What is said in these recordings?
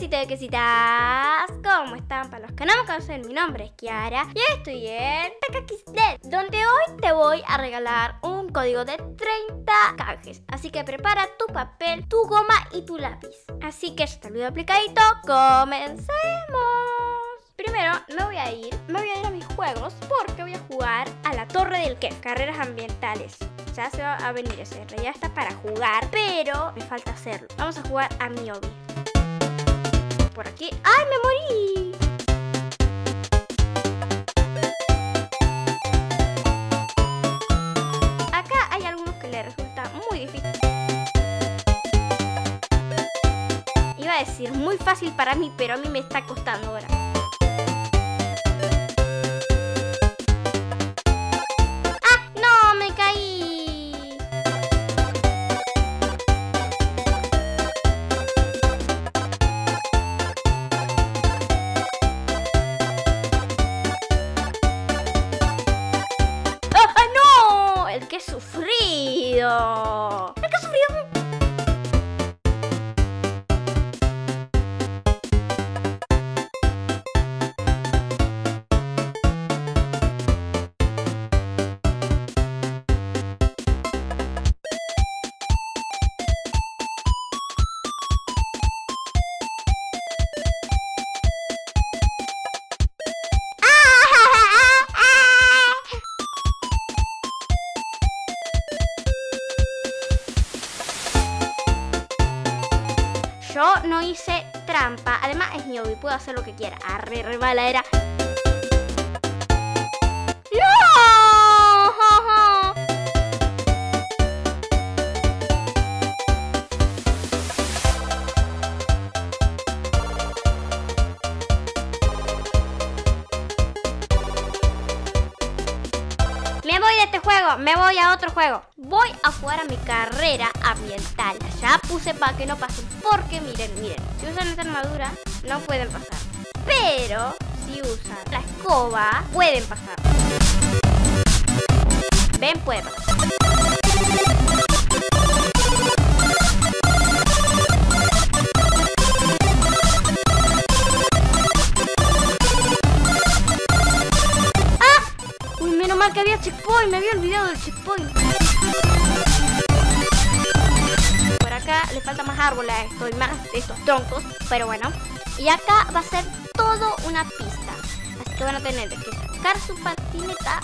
Cositas de quesitas, ¿cómo están? Para los que no me conocen, mi nombre es Kiara y estoy en PKXD, donde hoy te voy a regalar un código de 30 canjes. Así que prepara tu papel, tu goma y tu lápiz. Así que hasta el video aplicadito, comencemos. Primero me voy a ir a mis juegos porque voy a jugar a la Torre del Kef, carreras ambientales. Ya se va a venir ese, ya está para jugar, pero me falta hacerlo. Vamos a jugar a mi hobby. Por aquí. ¡Ay, me morí! Acá hay algunos que le resulta muy difícil. Iba a decir muy fácil para mí, pero a mí me está costando ahora. ¡Sufrido! ¡Qué sufrido! Yo no hice trampa, además es mi hobby, puedo hacer lo que quiera. Arre, re mala era. ¡No! Me voy de este juego, me voy a otro juego. Voy a jugar a mi carrera ambiental. Ya puse para que no pasen, porque miren, si usan esta armadura no pueden pasar, pero si usan la escoba pueden pasar. Ven, pueden pasar. ¡Ah! Uy, menos mal que había checkpoint, me había olvidado del checkpoint. Le falta más árboles a esto y más de estos troncos, pero bueno. Y acá va a ser todo una pista, así que van a tener que sacar su patineta.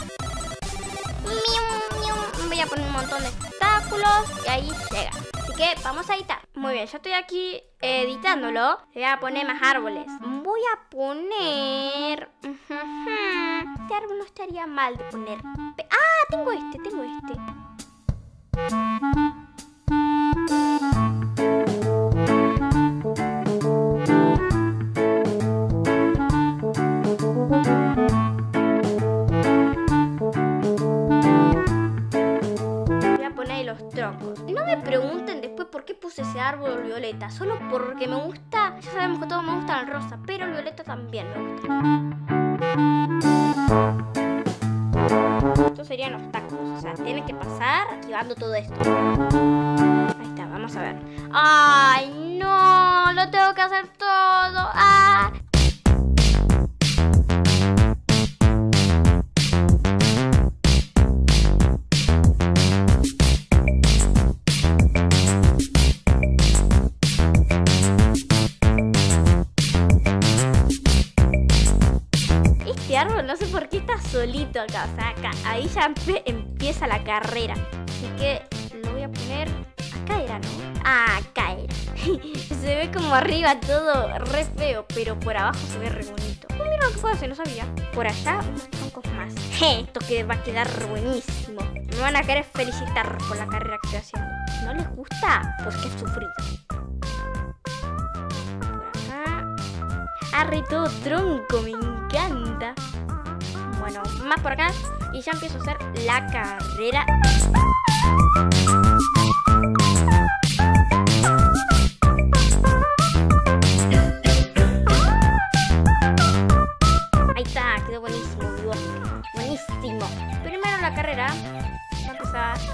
Voy a poner un montón de obstáculos y ahí llega. Así que vamos a editar. Muy bien, ya estoy aquí editándolo. Le voy a poner más árboles. Voy a poner... Este árbol no estaría mal de poner. Ah, tengo este. No me pregunten después por qué puse ese árbol violeta, solo porque me gusta. Ya sabemos que todos me gustan el rosa, pero el violeta también me gusta. Estos serían obstáculos, o sea, tienes que pasar esquivando todo esto. Ahí está, vamos a ver. ¡Ay, no! Lo tengo que hacer todo. ¡Ah! Árbol, no sé por qué está solito acá, o sea, acá, ahí ya empieza la carrera, así que lo voy a poner, acá era, ¿no? Ah, acá era. Se ve como arriba todo re feo, pero por abajo se ve re bonito. Uy, mira lo que puedo hacer, no sabía. Por allá unos troncos más. Esto que va a quedar buenísimo. Me van a querer felicitar por la carrera que estoy haciendo. ¿No les gusta? Pues que he sufrido. Por acá. Arre, todo tronco, me encanta. Bueno, más por acá y ya empiezo a hacer la carrera. Ahí está, quedó buenísimo, mi bosque. Buenísimo. Primero la carrera. Va a empezar así.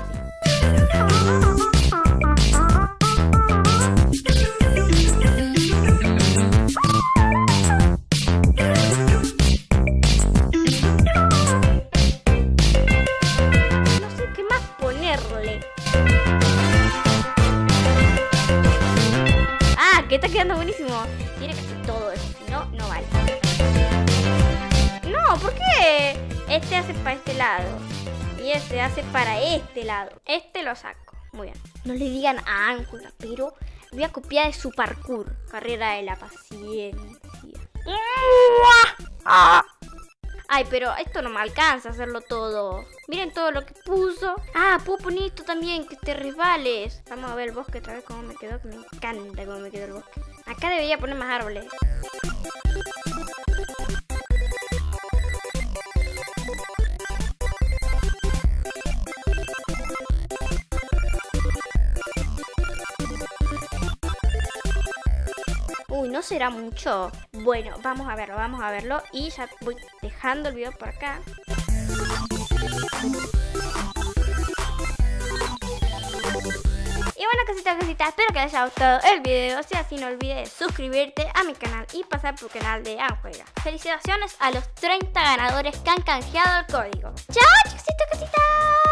que está quedando buenísimo. Tiene casi todo eso, si no, no vale. No, ¿por qué? Este hace para este lado y este hace para este lado. Este lo saco, muy bien. No le digan a Ángula, pero voy a copiar de su parkour. Carrera de la paciencia. Ay, pero esto no me alcanza a hacerlo todo. Miren todo lo que puso. Ah, puedo poner esto también, que te resbales. Vamos a ver el bosque otra vez cómo me quedó, que me encanta cómo me quedó el bosque. Acá debería poner más árboles. Uy, no será mucho. Bueno, vamos a verlo. Y ya voy dejando el video por acá. Y bueno, casitas, espero que les haya gustado el video. Si así, no olvides suscribirte a mi canal y pasar por el canal de Anjuega. Felicitaciones a los 30 ganadores que han canjeado el código. ¡Chao, chicos, casitas!